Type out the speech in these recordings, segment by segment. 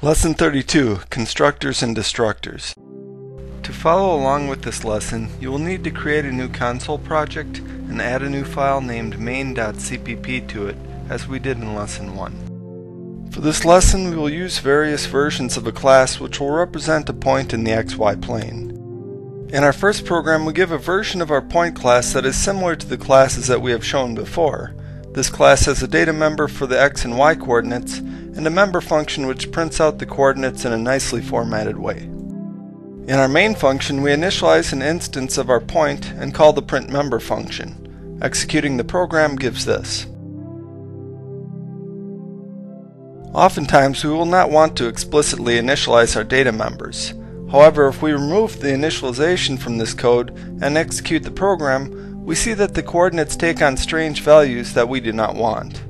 Lesson 32, Constructors and Destructors. To follow along with this lesson, you will need to create a new console project and add a new file named main.cpp to it, as we did in Lesson 1. For this lesson, we will use various versions of a class which will represent a point in the XY plane. In our first program, we give a version of our point class that is similar to the classes that we have shown before. This class has a data member for the X and Y coordinates, and a member function which prints out the coordinates in a nicely formatted way. In our main function, we initialize an instance of our point and call the print member function. Executing the program gives this. Oftentimes, we will not want to explicitly initialize our data members. However, if we remove the initialization from this code and execute the program, we see that the coordinates take on strange values that we do not want.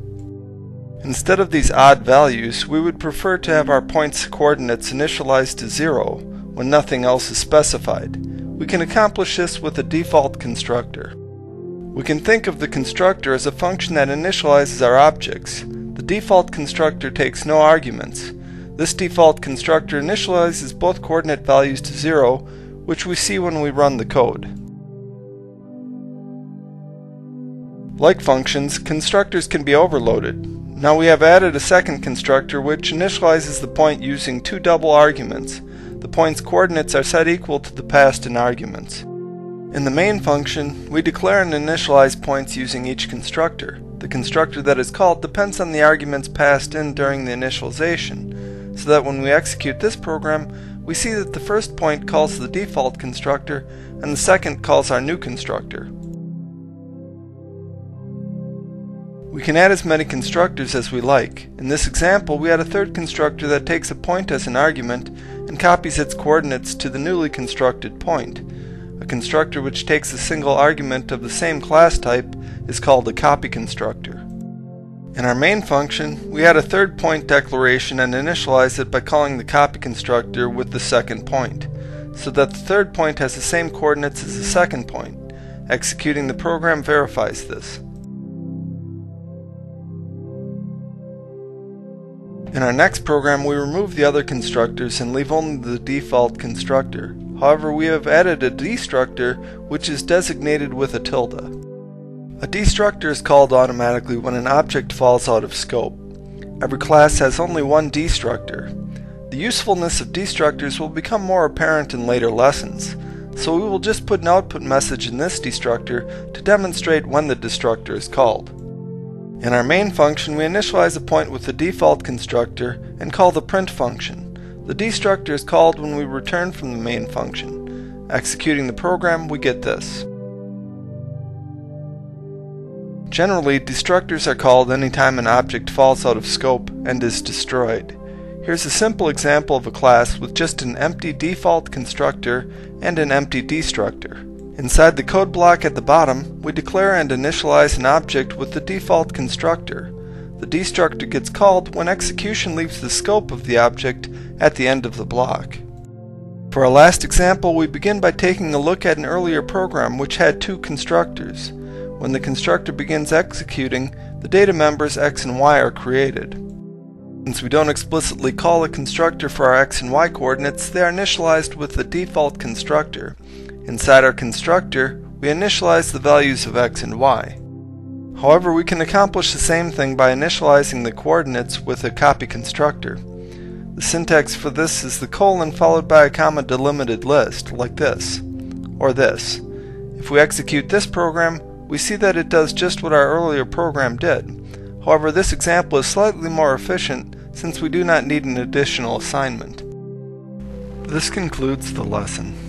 Instead of these odd values, we would prefer to have our point's coordinates initialized to 0 when nothing else is specified. We can accomplish this with a default constructor. We can think of the constructor as a function that initializes our objects. The default constructor takes no arguments. This default constructor initializes both coordinate values to 0, which we see when we run the code. Like functions, constructors can be overloaded. Now we have added a second constructor which initializes the point using two double arguments. The point's coordinates are set equal to the past in arguments. In the main function, we declare and initialize points using each constructor. The constructor that is called depends on the arguments passed in during the initialization, so that when we execute this program, we see that the first point calls the default constructor and the second calls our new constructor. We can add as many constructors as we like. In this example, we add a third constructor that takes a point as an argument and copies its coordinates to the newly constructed point. A constructor which takes a single argument of the same class type is called a copy constructor. In our main function, we add a third point declaration and initialize it by calling the copy constructor with the second point, so that the third point has the same coordinates as the second point. Executing the program verifies this. In our next program, we remove the other constructors and leave only the default constructor. However, we have added a destructor, which is designated with a tilde. A destructor is called automatically when an object falls out of scope. Every class has only one destructor. The usefulness of destructors will become more apparent in later lessons, so we will just put an output message in this destructor to demonstrate when the destructor is called. In our main function, we initialize a point with the default constructor and call the print function. The destructor is called when we return from the main function. Executing the program, we get this. Generally, destructors are called anytime an object falls out of scope and is destroyed. Here's a simple example of a class with just an empty default constructor and an empty destructor. Inside the code block at the bottom, we declare and initialize an object with the default constructor. The destructor gets called when execution leaves the scope of the object at the end of the block. For our last example, we begin by taking a look at an earlier program which had two constructors. When the constructor begins executing, the data members X and Y are created. Since we don't explicitly call a constructor for our X and Y coordinates, they are initialized with the default constructor. Inside our constructor, we initialize the values of X and Y. However, we can accomplish the same thing by initializing the coordinates with a copy constructor. The syntax for this is the colon followed by a comma delimited list, like this, or this. If we execute this program, we see that it does just what our earlier program did. However, this example is slightly more efficient since we do not need an additional assignment. This concludes the lesson.